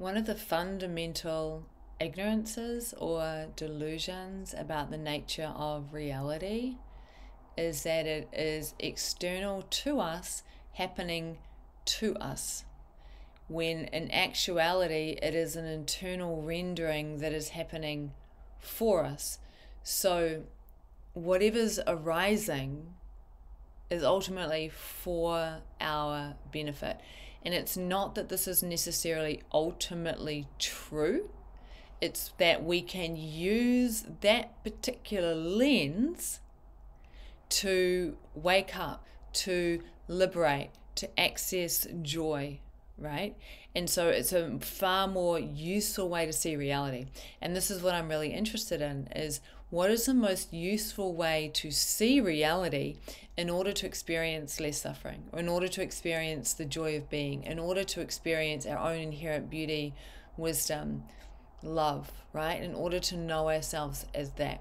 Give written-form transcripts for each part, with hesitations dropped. One of the fundamental ignorances or delusions about the nature of reality is that it is external to us, happening to us, when in actuality it is an internal rendering that is happening for us. So whatever's arising is ultimately for our benefit. And it's not that this is necessarily ultimately true. It's that we can use that particular lens to wake up, to liberate, to access joy, right? And so it's a far more useful way to see reality. And this is what I'm really interested in, is what is the most useful way to see reality in order to experience less suffering, or in order to experience the joy of being, in order to experience our own inherent beauty, wisdom, love, right? In order to know ourselves as that.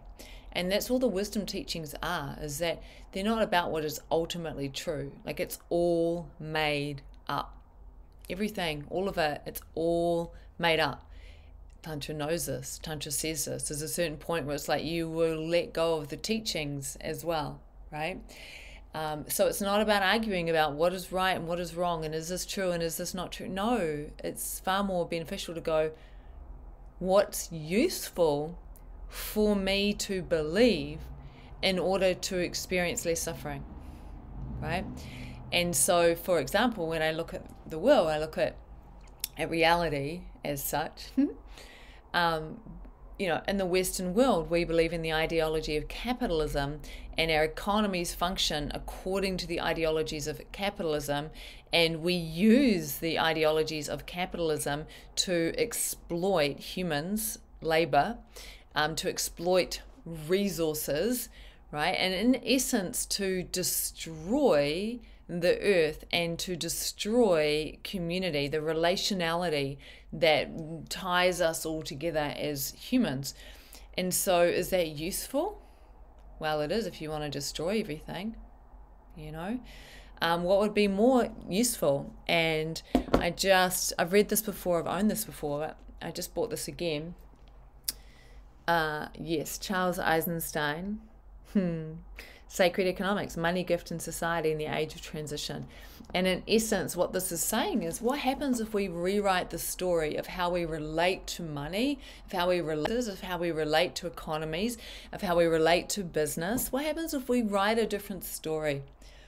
And that's all the wisdom teachings are, is that they're not about what is ultimately true. Like, it's all made up. Everything, all of it, it's all made up. Tantra knows this. Tantra says this. There's a certain point where it's like you will let go of the teachings as well, right? So it's not about arguing about what is right and what is wrong, and is this true and is this not true. No, it's far more beneficial to go, what's useful for me to believe in order to experience less suffering, right? And so, for example, when I look at the world, I look at reality as such. You know, in the Western world, we believe in the ideology of capitalism, and our economies function according to the ideologies of capitalism, and we use the ideologies of capitalism to exploit humans' labor, to exploit resources, right? And in essence, to destroy the earth and to destroy community, the relationality that ties us all together as humans. And so, is that useful? Well, it is if you want to destroy everything, you know. What would be more useful? And I've read this before, I've owned this before, but I just bought this again. Yes, Charles Eisenstein, Sacred Economics, Money, Gift and Society in the Age of Transition. And in essence, what this is saying is, what happens if we rewrite the story of how we relate to money, of how we relate to economies, of how we relate to business? What happens if we write a different story?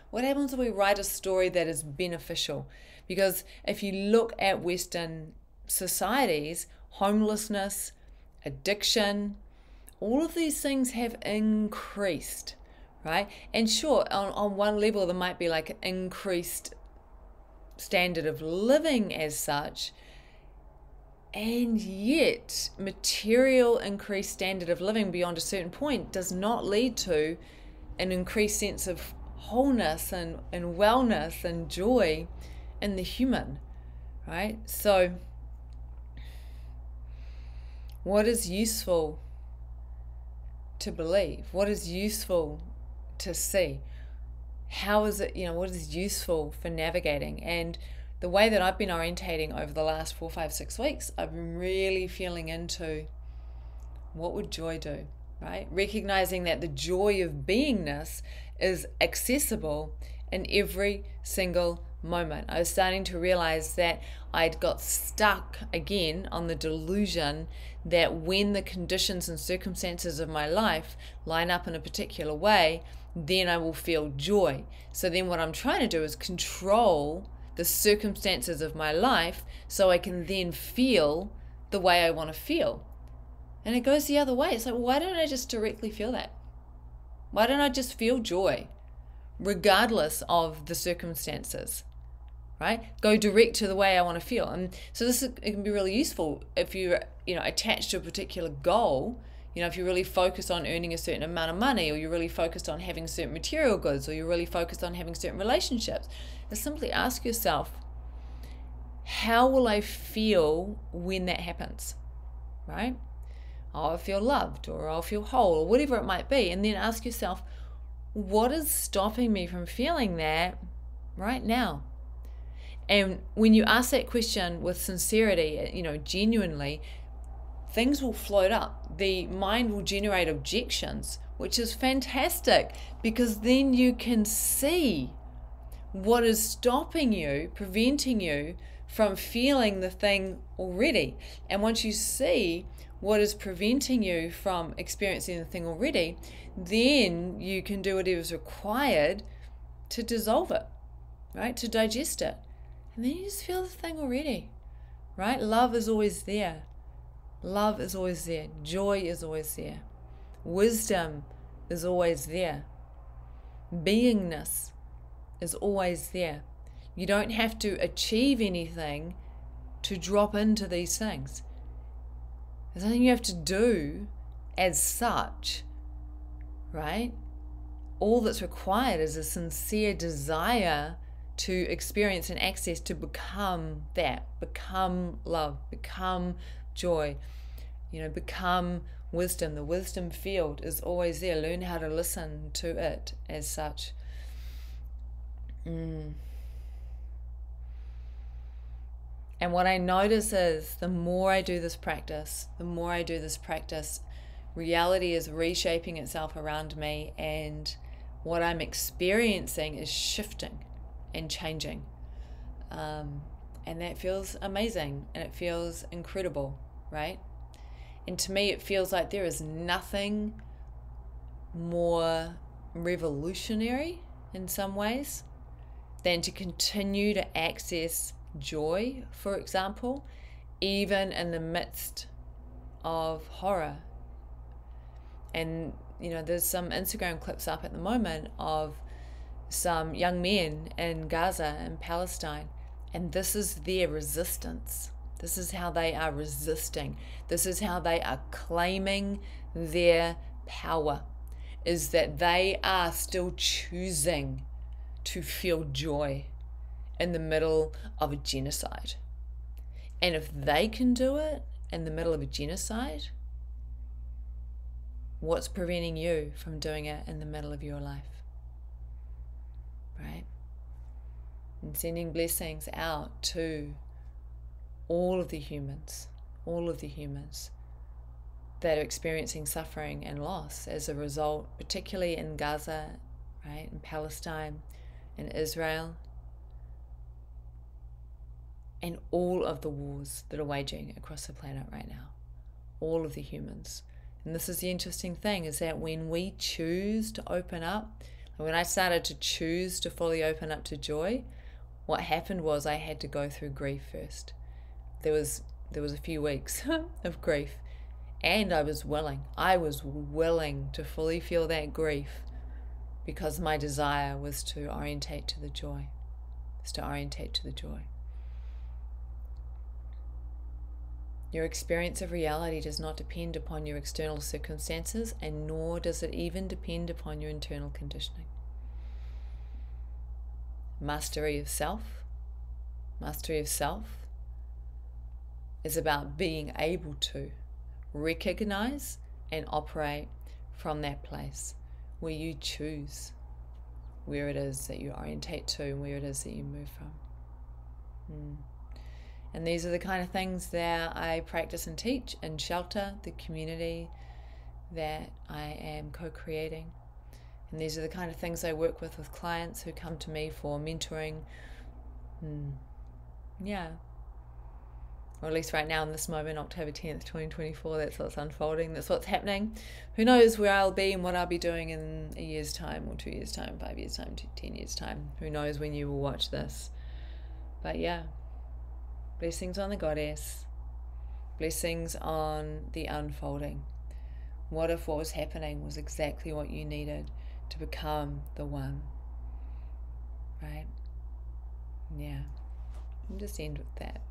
What happens if we write a story that is beneficial? Because if you look at Western societies, homelessness, addiction, all of these things have increased, right? And sure, on one level there might be like an increased standard of living as such, and yet material increased standard of living beyond a certain point does not lead to an increased sense of wholeness and wellness and joy in the human, right? So what is useful to believe? What is useful to see? How is it, you know, what is useful for navigating? And the way that I've been orientating over the last 4, 5, 6 weeks, I've been really feeling into what would joy do, right? Recognizing that the joy of beingness is accessible in every single moment. I was starting to realize that I'd got stuck again on the delusion that when the conditions and circumstances of my life line up in a particular way, then I will feel joy. So then what I'm trying to do is control the circumstances of my life so I can then feel the way I want to feel. And it goes the other way. It's like, why don't I just directly feel that? Why don't I just feel joy regardless of the circumstances? Right? Go direct to the way I want to feel. And so this is, it can be really useful if you're, you know, attached to a particular goal. You know, if you're really focused on earning a certain amount of money, or you're really focused on having certain material goods, or you're really focused on having certain relationships, just simply ask yourself, how will I feel when that happens? Right? I'll feel loved, or I'll feel whole, or whatever it might be. And then ask yourself, what is stopping me from feeling that right now? And when you ask that question with sincerity, you know, genuinely, things will float up. The mind will generate objections, which is fantastic, because then you can see what is stopping you, preventing you from feeling the thing already. And once you see what is preventing you from experiencing the thing already, then you can do whatever is required to dissolve it, right? To digest it. And then you just feel the thing already, right? Love is always there. Love is always there. Joy is always there. Wisdom is always there. Beingness is always there. You don't have to achieve anything to drop into these things. There's nothing you have to do as such, right? All that's required is a sincere desire to experience and access, to become that, become love, become joy, you know, become wisdom. The wisdom field is always there. Learn how to listen to it as such. And what I notice is the more I do this practice, reality is reshaping itself around me, and what I'm experiencing is shifting and changing. And that feels amazing, and it feels incredible, right? And to me, it feels like there is nothing more revolutionary in some ways than to continue to access joy, for example, even in the midst of horror. And you know, there's some Instagram clips up at the moment of some young men in Gaza and Palestine, and this is their resistance. This is how they are resisting. This is how they are claiming their power, is that they are still choosing to feel joy in the middle of a genocide. And if they can do it in the middle of a genocide, what's preventing you from doing it in the middle of your life, right? And sending blessings out to all of the humans, that are experiencing suffering and loss as a result, particularly in Gaza, right, in Palestine, in Israel, and all of the wars that are waging across the planet right now, all of the humans. And this is the interesting thing, is that when we choose to open up, and when I started to choose to fully open up to joy, what happened was I had to go through grief first. There was a few weeks of grief, and I was willing to fully feel that grief, because my desire was to orientate to the joy, Your experience of reality does not depend upon your external circumstances, and nor does it even depend upon your internal conditioning. Mastery of self. Mastery of self is about being able to recognize and operate from that place where you choose where it is that you orientate to and where it is that you move from. And these are the kind of things that I practice and teach in Shelter, the community that I am co-creating. And these are the kind of things I work with clients who come to me for mentoring. Yeah. Or at least right now in this moment, October 10th, 2024, that's what's unfolding, that's what's happening. Who knows where I'll be and what I'll be doing in a year's time, or 2 years' time, 5 years' time, 10 years' time. Who knows when you will watch this. But yeah. Blessings on the goddess, blessings on the unfolding. What if what was happening was exactly what you needed to become the one, right? Yeah, I'll just end with that.